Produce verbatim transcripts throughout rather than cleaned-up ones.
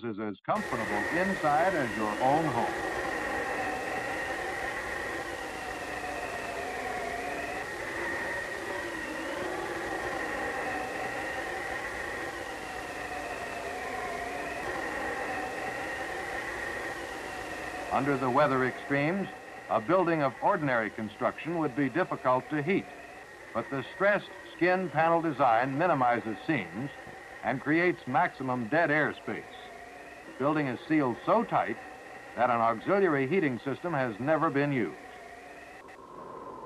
Charles is as comfortable inside as your own home. Under the weather extremes, a building of ordinary construction would be difficult to heat, but the stressed skin panel design minimizes seams and creates maximum dead air space. The building is sealed so tight that an auxiliary heating system has never been used.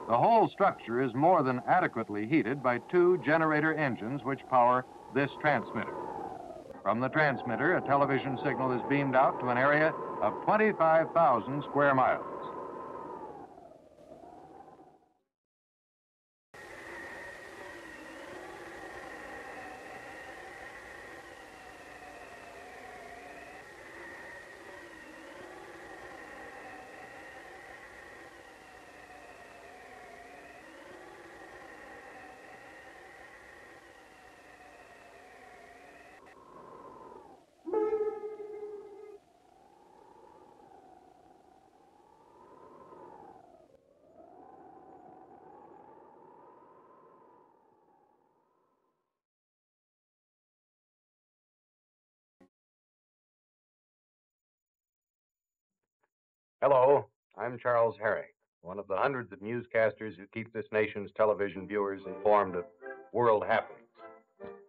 The whole structure is more than adequately heated by two generator engines which power this transmitter. From the transmitter, a television signal is beamed out to an area of twenty-five thousand square miles. Hello, I'm Charles Herring, one of the hundreds of newscasters who keep this nation's television viewers informed of world happenings.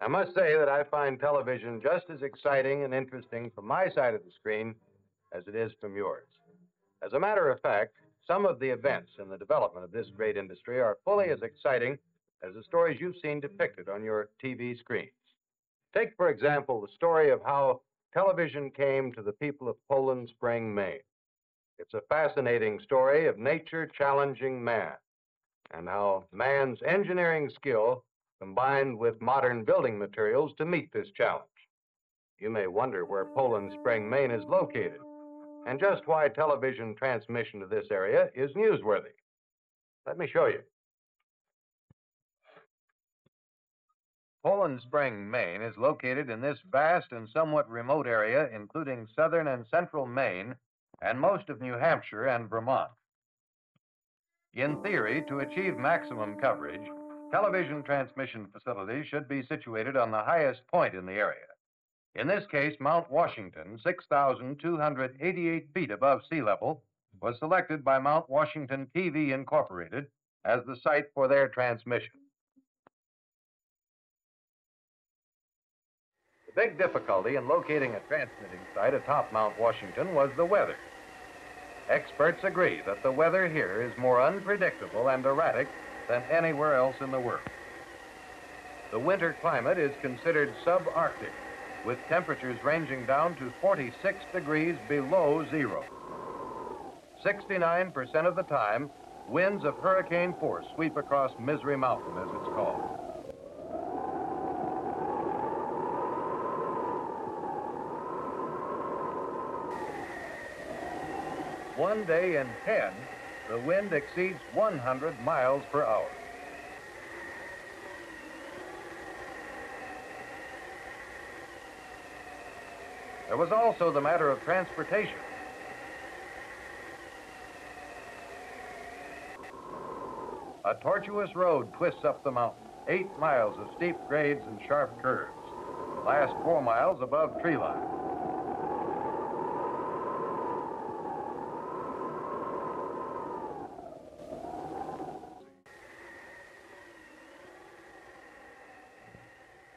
I must say that I find television just as exciting and interesting from my side of the screen as it is from yours. As a matter of fact, some of the events in the development of this great industry are fully as exciting as the stories you've seen depicted on your T V screens. Take, for example, the story of how television came to the people of Poland Spring, Maine. It's a fascinating story of nature challenging man and how man's engineering skill combined with modern building materials to meet this challenge. You may wonder where Poland Spring, Maine is located and just why television transmission to this area is newsworthy. Let me show you. Poland Spring, Maine is located in this vast and somewhat remote area, including southern and central Maine, and most of New Hampshire and Vermont. In theory, to achieve maximum coverage, television transmission facilities should be situated on the highest point in the area. In this case, Mount Washington, six thousand two hundred eighty-eight feet above sea level, was selected by Mount Washington T V Incorporated as the site for their transmission. The big difficulty in locating a transmitting site atop Mount Washington was the weather. Experts agree that the weather here is more unpredictable and erratic than anywhere else in the world. The winter climate is considered subarctic, with temperatures ranging down to forty-six degrees below zero. sixty-nine percent of the time, winds of hurricane force sweep across Misery Mountain, as it's called. One day in ten, the wind exceeds one hundred miles per hour. There was also the matter of transportation. A tortuous road twists up the mountain, eight miles of steep grades and sharp curves. Last four miles above tree line.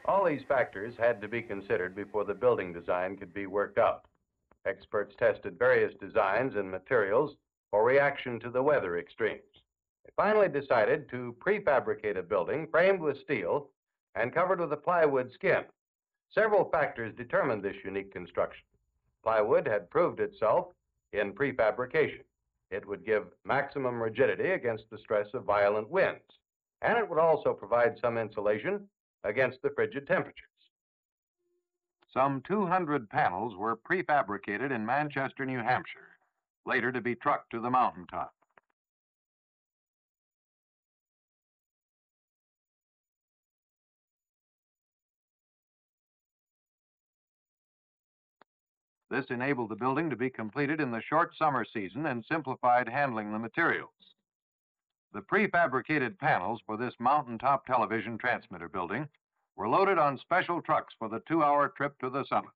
All these factors had to be considered before the building design could be worked out. Experts tested various designs and materials for reaction to the weather extremes. They finally decided to prefabricate a building framed with steel and covered with a plywood skin. Several factors determined this unique construction. Plywood had proved itself in prefabrication. It would give maximum rigidity against the stress of violent winds, and it would also provide some insulation against the frigid temperatures. Some two hundred panels were prefabricated in Manchester, New Hampshire, later to be trucked to the mountaintop. This enabled the building to be completed in the short summer season and simplified handling the materials. The prefabricated panels for this mountaintop television transmitter building were loaded on special trucks for the two-hour trip to the summit.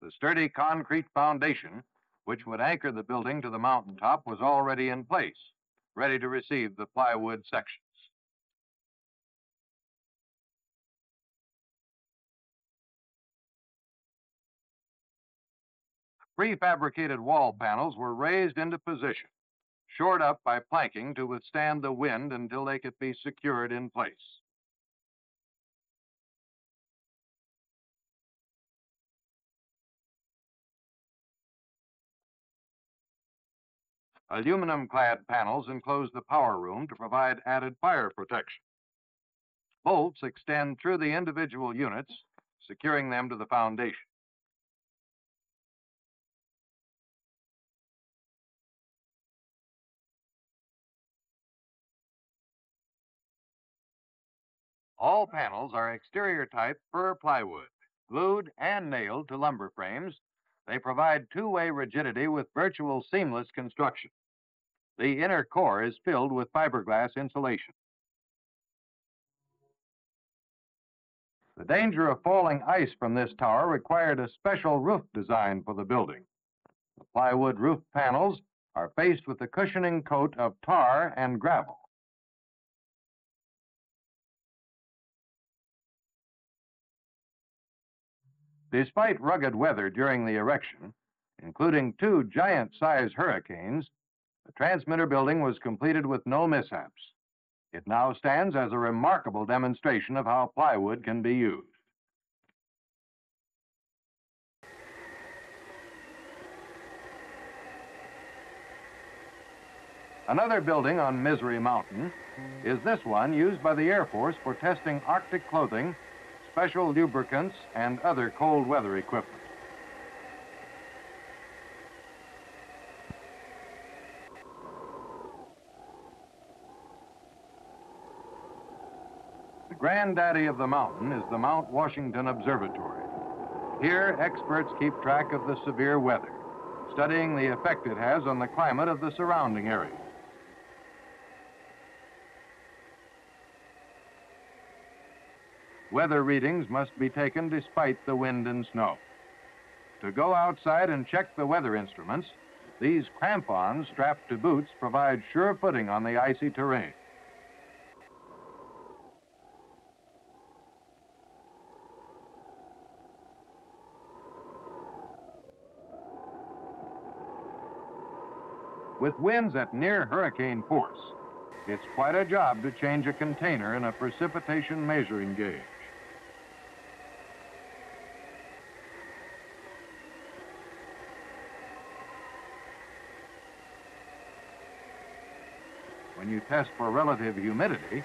The sturdy concrete foundation, which would anchor the building to the mountaintop, was already in place, ready to receive the plywood sections. Prefabricated wall panels were raised into position, shored up by planking to withstand the wind until they could be secured in place. Aluminum-clad panels enclose the power room to provide added fire protection. Bolts extend through the individual units, securing them to the foundation. All panels are exterior-type fir plywood, glued and nailed to lumber frames. They provide two-way rigidity with virtual seamless construction. The inner core is filled with fiberglass insulation. The danger of falling ice from this tower required a special roof design for the building. The plywood roof panels are faced with a cushioning coat of tar and gravel. Despite rugged weather during the erection, including two giant-sized hurricanes, the transmitter building was completed with no mishaps. It now stands as a remarkable demonstration of how plywood can be used. Another building on Misery Mountain is this one used by the Air Force for testing Arctic clothing, special lubricants, and other cold weather equipment. The granddaddy of the mountain is the Mount Washington Observatory. Here, experts keep track of the severe weather, studying the effect it has on the climate of the surrounding area. Weather readings must be taken despite the wind and snow. To go outside and check the weather instruments, these crampons strapped to boots provide sure footing on the icy terrain. With winds at near hurricane force, it's quite a job to change a container in a precipitation measuring gauge. When you test for relative humidity,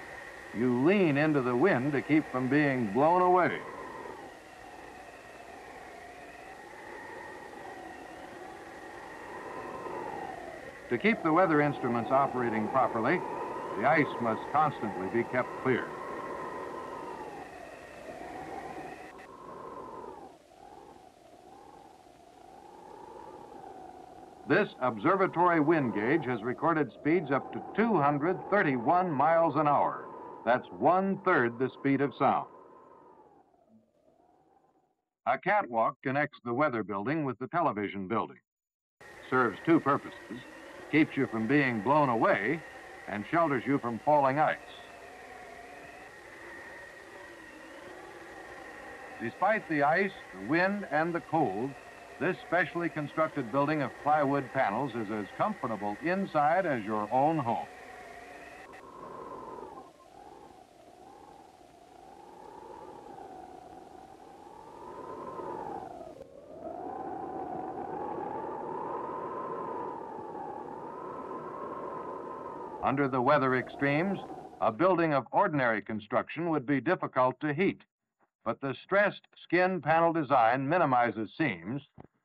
you lean into the wind to keep from being blown away. To keep the weather instruments operating properly, the ice must constantly be kept clear. This observatory wind gauge has recorded speeds up to two hundred thirty-one miles an hour. That's one-third the speed of sound. A catwalk connects the weather building with the television building. It serves two purposes. Keeps you from being blown away and shelters you from falling ice. Despite the ice, the wind, and the cold, this specially constructed building of plywood panels is as comfortable inside as your own home. Under the weather extremes, a building of ordinary construction would be difficult to heat, but the stressed skin panel design minimizes seams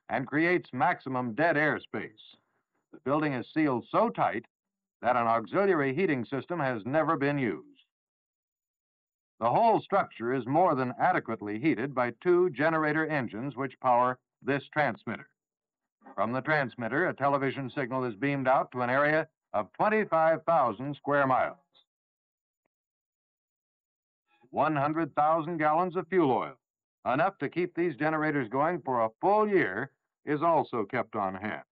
and creates maximum dead air space. The building is sealed so tight that an auxiliary heating system has never been used. The whole structure is more than adequately heated by two generator engines which power this transmitter. From the transmitter, a television signal is beamed out to an area of twenty-five thousand square miles. one hundred thousand gallons of fuel oil, enough to keep these generators going for a full year, is also kept on hand.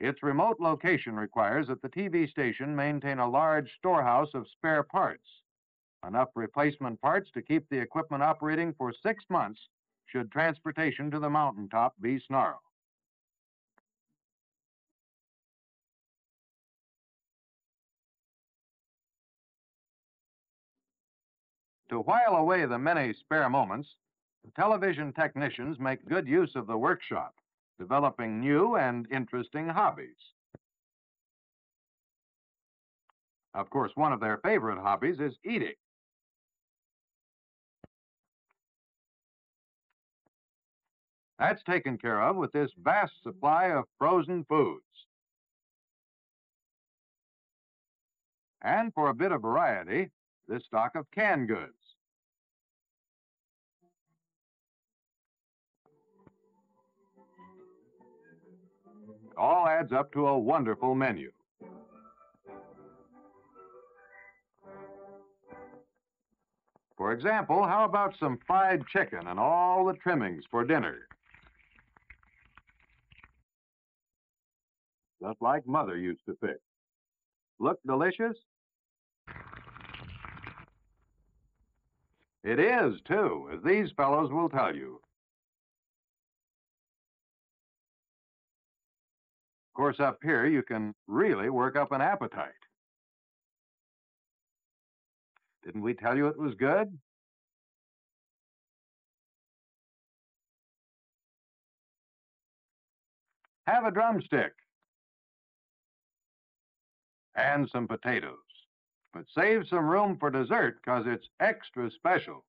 Its remote location requires that the T V station maintain a large storehouse of spare parts, enough replacement parts to keep the equipment operating for six months should transportation to the mountaintop be snarled. To while away the many spare moments, the television technicians make good use of the workshop, developing new and interesting hobbies. Of course, one of their favorite hobbies is eating. That's taken care of with this vast supply of frozen foods. And for a bit of variety, this stock of canned goods. All adds up to a wonderful menu. For example, how about some fried chicken and all the trimmings for dinner? Just like Mother used to fix. Look delicious? It is, too, as these fellows will tell you. Of course, up here, you can really work up an appetite. Didn't we tell you it was good? Have a drumstick. And some potatoes. But save some room for dessert, because it's extra special.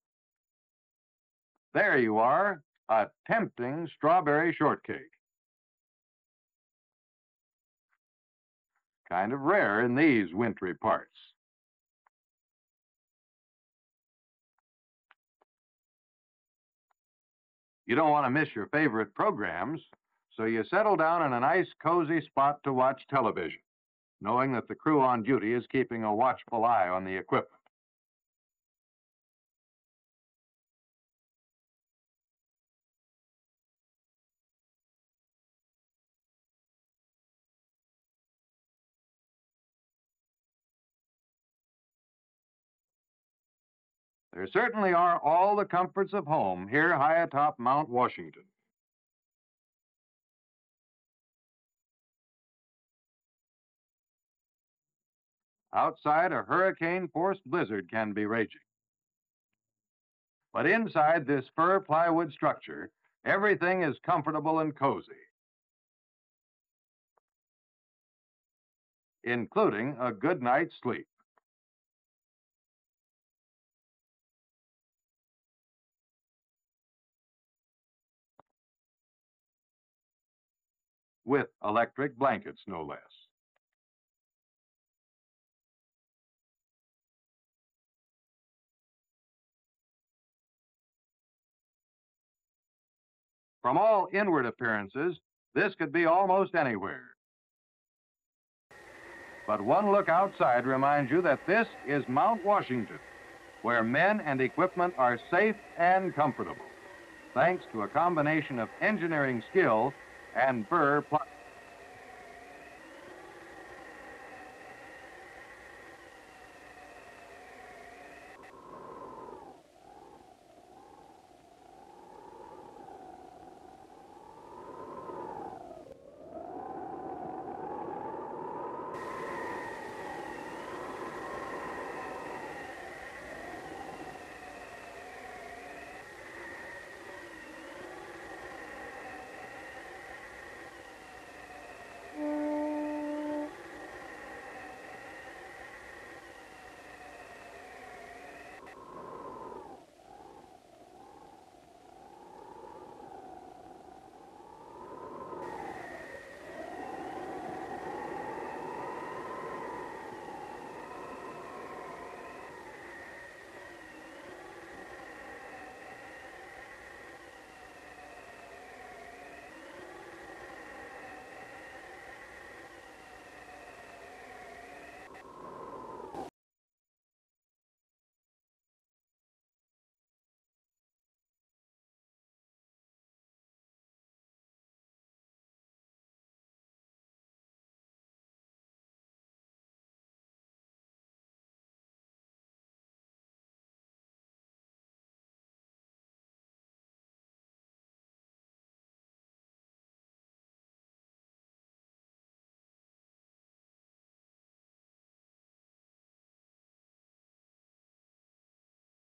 There you are, a tempting strawberry shortcake. Kind of rare in these wintry parts. You don't want to miss your favorite programs, so you settle down in a nice, cozy spot to watch television, knowing that the crew on duty is keeping a watchful eye on the equipment. There certainly are all the comforts of home here high atop Mount Washington. Outside, a hurricane-force blizzard can be raging. But inside this fir plywood structure, everything is comfortable and cozy, including a good night's sleep. With electric blankets, no less. From all inward appearances, this could be almost anywhere. But one look outside reminds you that this is Mount Washington, where men and equipment are safe and comfortable, thanks to a combination of engineering skill and fir plywood.